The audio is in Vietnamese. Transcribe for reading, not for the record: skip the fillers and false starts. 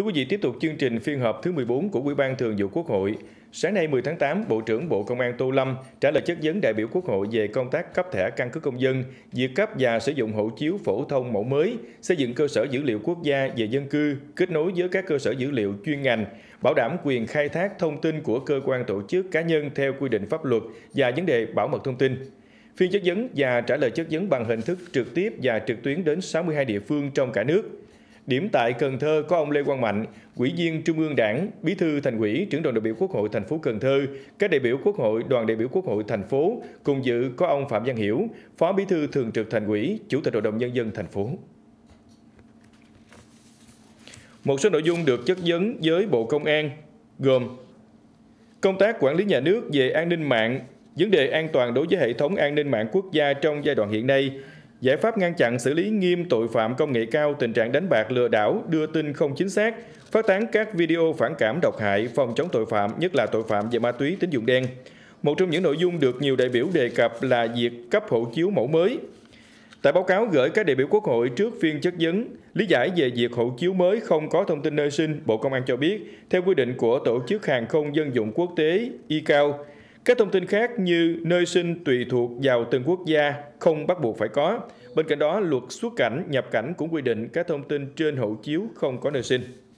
Thưa quý vị, tiếp tục chương trình phiên họp thứ 14 của Ủy ban Thường vụ Quốc hội. Sáng nay 10 tháng 8, Bộ trưởng Bộ Công an Tô Lâm trả lời chất vấn đại biểu Quốc hội về công tác cấp thẻ căn cước công dân, việc cấp và sử dụng hộ chiếu phổ thông mẫu mới, xây dựng cơ sở dữ liệu quốc gia về dân cư, kết nối với các cơ sở dữ liệu chuyên ngành, bảo đảm quyền khai thác thông tin của cơ quan tổ chức cá nhân theo quy định pháp luật và vấn đề bảo mật thông tin. Phiên chất vấn và trả lời chất vấn bằng hình thức trực tiếp và trực tuyến đến 62 địa phương trong cả nước. Điểm tại Cần Thơ có ông Lê Quang Mạnh, Ủy viên Trung ương Đảng, Bí thư Thành ủy, Trưởng đoàn đại biểu Quốc hội thành phố Cần Thơ, các đại biểu Quốc hội, đoàn đại biểu Quốc hội thành phố, cùng dự có ông Phạm Văn Hiểu, Phó Bí thư Thường trực Thành ủy, Chủ tịch Hội đồng nhân dân thành phố. Một số nội dung được chất vấn với Bộ Công an gồm: công tác quản lý nhà nước về an ninh mạng, vấn đề an toàn đối với hệ thống an ninh mạng quốc gia trong giai đoạn hiện nay, giải pháp ngăn chặn xử lý nghiêm tội phạm công nghệ cao, tình trạng đánh bạc, lừa đảo, đưa tin không chính xác, phát tán các video phản cảm độc hại, phòng chống tội phạm, nhất là tội phạm về ma túy, tín dụng đen. Một trong những nội dung được nhiều đại biểu đề cập là việc cấp hộ chiếu mẫu mới. Tại báo cáo gửi các đại biểu Quốc hội trước phiên chất vấn, lý giải về việc hộ chiếu mới không có thông tin nơi sinh, Bộ Công an cho biết, theo quy định của Tổ chức Hàng không Dân dụng Quốc tế ICAO, các thông tin khác như nơi sinh tùy thuộc vào từng quốc gia, không bắt buộc phải có. Bên cạnh đó, luật xuất cảnh, nhập cảnh cũng quy định các thông tin trên hộ chiếu không có nơi sinh.